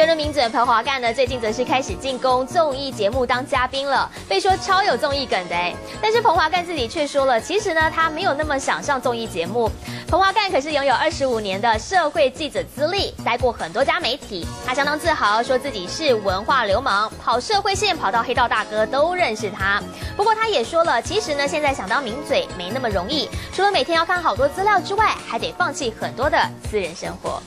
正如名嘴彭华盖呢，最近则是开始进攻综艺节目当嘉宾了，被说超有综艺梗的哎。但是彭华盖自己却说了，其实呢他没有那么想上综艺节目。彭华盖可是拥有25年的社会记者资历，待过很多家媒体，他相当自豪，说自己是文化流氓，跑社会线跑到黑道大哥都认识他。不过他也说了，其实呢现在想当名嘴没那么容易，除了每天要看好多资料之外，还得放弃很多的私人生活。